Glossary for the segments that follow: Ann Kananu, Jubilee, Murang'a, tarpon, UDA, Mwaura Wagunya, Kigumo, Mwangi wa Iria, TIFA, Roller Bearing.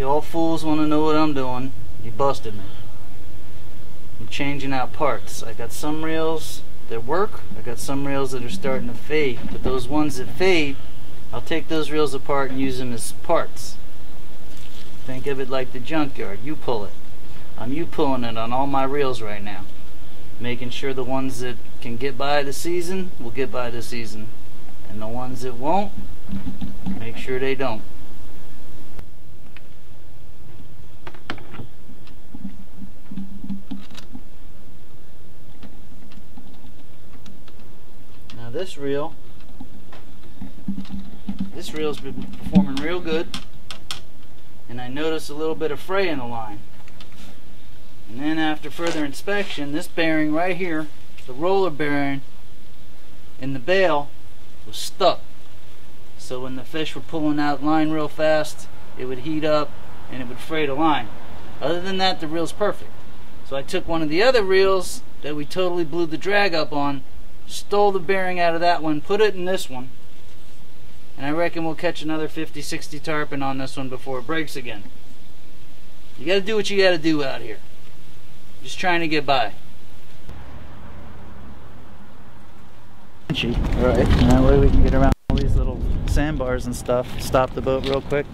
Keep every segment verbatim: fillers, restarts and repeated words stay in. You old fools want to know what I'm doing. You busted me. I'm changing out parts. I got some rails that work. I got some rails that are starting to fade. But those ones that fade, I'll take those rails apart and use them as parts. Think of it like the junkyard. You pull it. I'm you pulling it on all my rails right now. Making sure the ones that can get by the season will get by the season. And the ones that won't, make sure they don't. Now this reel, this reel's been performing real good, and I noticed a little bit of fray in the line. And then after further inspection, this bearing right here, the roller bearing in the bail, was stuck. So when the fish were pulling out line real fast, it would heat up and it would fray the line. Other than that, the reel's perfect. So I took one of the other reels that we totally blew the drag up on, stole the bearing out of that one, put it in this one, and I reckon we'll catch another fifty sixty tarpon on this one before it breaks again. You gotta do what you gotta do out here. Just trying to get by. Alright, and that way we can get around all these little sandbars and stuff, stop the boat real quick.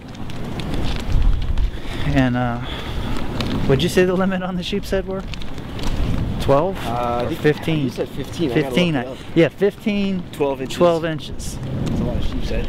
And uh, what'd you say the limit on the sheep's head were? twelve uh, or fifteen? You said fifteen. fifteen, I, yeah, fifteen, twelve inches. twelve inches. That's a lot of sheep's head.